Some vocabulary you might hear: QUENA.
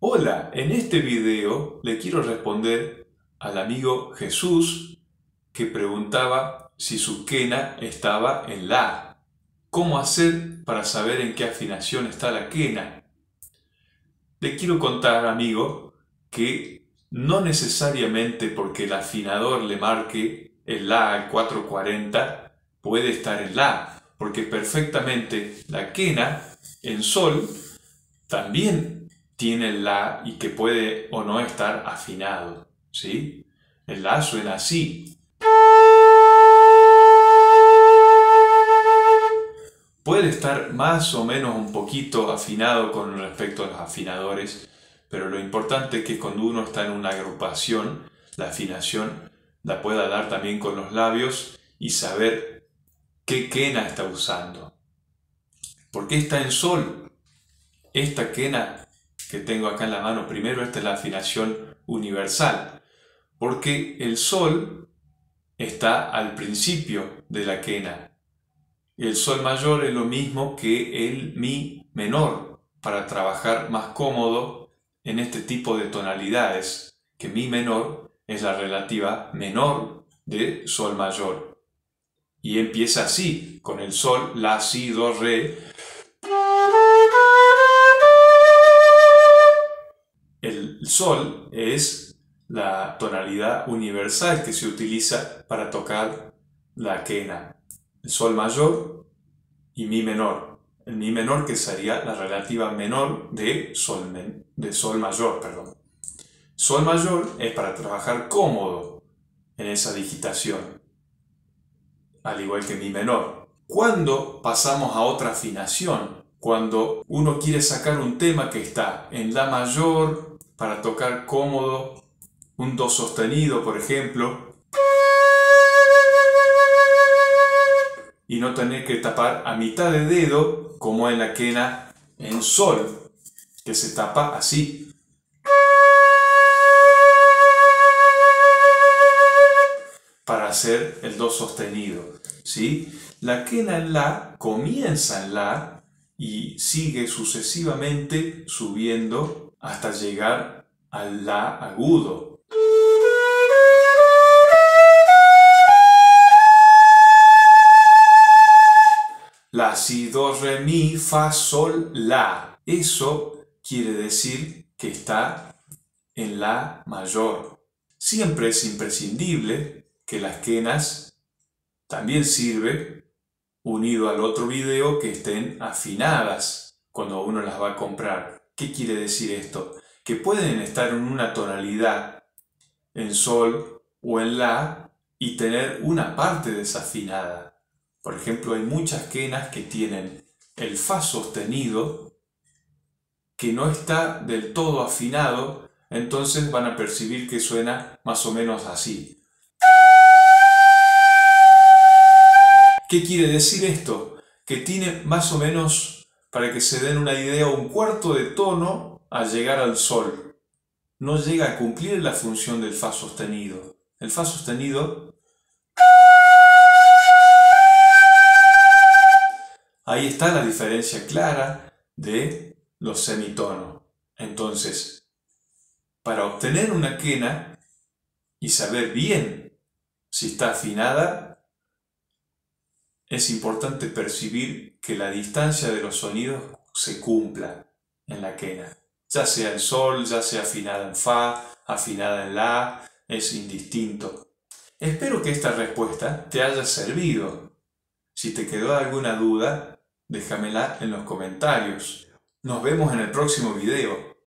Hola, en este video le quiero responder al amigo Jesús que preguntaba si su quena estaba en la A. ¿Cómo hacer para saber en qué afinación está la quena? Le quiero contar, amigo, que no necesariamente porque el afinador le marque el la al 440 puede estar en la, porque perfectamente la quena en sol también tiene el la y que puede o no estar afinado, ¿sí? El la suena así. Puede estar más o menos un poquito afinado con respecto a los afinadores, pero lo importante es que cuando uno está en una agrupación, la afinación la pueda dar también con los labios y saber qué quena está usando. ¿Por qué está en sol? Esta quena que tengo acá en la mano primero, esta es la afinación universal, porque el sol está al principio de la quena. El sol mayor es lo mismo que el mi menor, para trabajar más cómodo en este tipo de tonalidades, que mi menor es la relativa menor de sol mayor. Y empieza así, con el sol, la, si, do, re. El sol es la tonalidad universal que se utiliza para tocar la quena. El sol mayor y mi menor. El mi menor que sería la relativa menor de sol mayor. Perdón. Sol mayor es para trabajar cómodo en esa digitación, al igual que mi menor. Cuando pasamos a otra afinación, cuando uno quiere sacar un tema que está en la mayor, para tocar cómodo, un do sostenido, por ejemplo, y no tener que tapar a mitad de dedo, como en la quena en sol, que se tapa así. Para hacer el do sostenido, ¿sí? La quena en la comienza en la y sigue sucesivamente subiendo hasta llegar al la agudo. La, si, do, re, mi, fa, sol, la. Eso quiere decir que está en la mayor. Siempre es imprescindible que las quenas también sirve, unido al otro video, que estén afinadas cuando uno las va a comprar. ¿Qué quiere decir esto? Que pueden estar en una tonalidad, en sol o en la, y tener una parte desafinada. Por ejemplo, hay muchas quenas que tienen el fa sostenido que no está del todo afinado, entonces van a percibir que suena más o menos así. ¿Qué quiere decir esto? Que tiene más o menos, para que se den una idea, un cuarto de tono al llegar al sol. No llega a cumplir la función del fa sostenido. El fa sostenido, ahí está la diferencia clara de los semitonos. Entonces, para obtener una quena y saber bien si está afinada, es importante percibir que la distancia de los sonidos se cumpla en la quena. Ya sea en sol, ya sea afinada en fa, afinada en la, es indistinto. Espero que esta respuesta te haya servido. Si te quedó alguna duda, déjamela en los comentarios. Nos vemos en el próximo video.